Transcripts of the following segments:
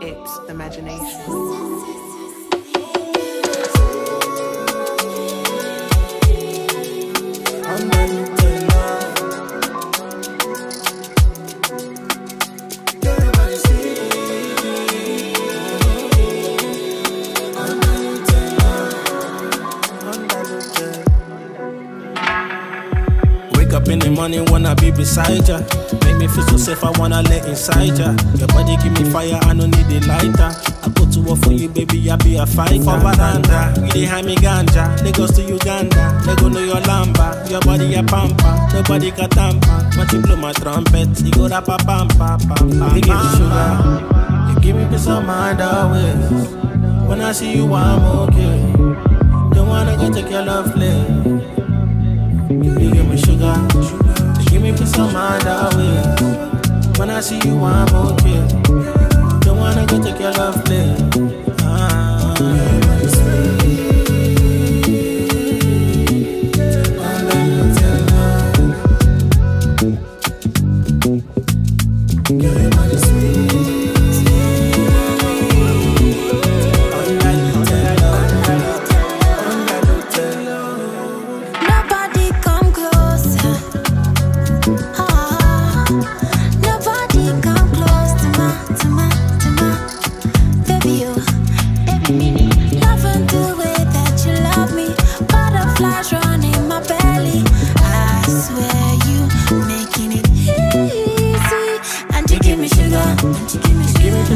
It's imagination. Up in the morning, wanna be beside ya. Make me feel so safe, I wanna lay inside ya. Your body give me fire, I don't need a lighter. I go to war for you, baby, I be a fighter. For Varanda, we dey hide me ganja. Lagos to Uganda, they go know your lamba. Your body a pampa, nobody can tamper. Once you blow my trumpet, you go rap a pampa, pampa. You give me sugar, you give me peace of mind always. When I see you, I'm okay. Don't wanna go take your lovely. You give me sugar, you give me peace of mind always. When I see you, I'm okay. Don't wanna go take your love play.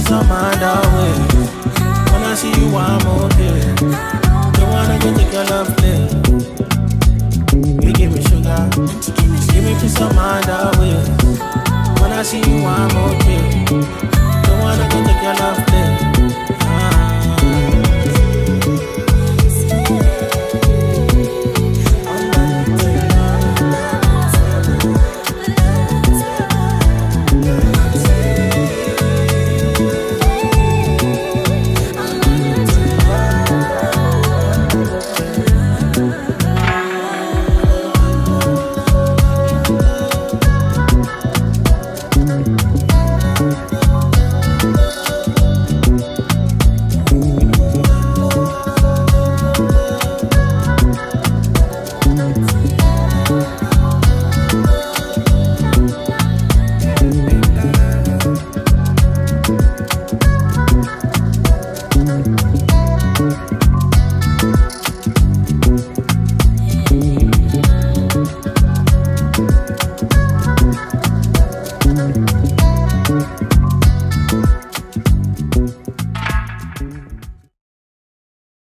Some other way. When I see you, I'm okay. Don't wanna go take your love play. You give me sugar, give me some other way. When I see you, I'm okay.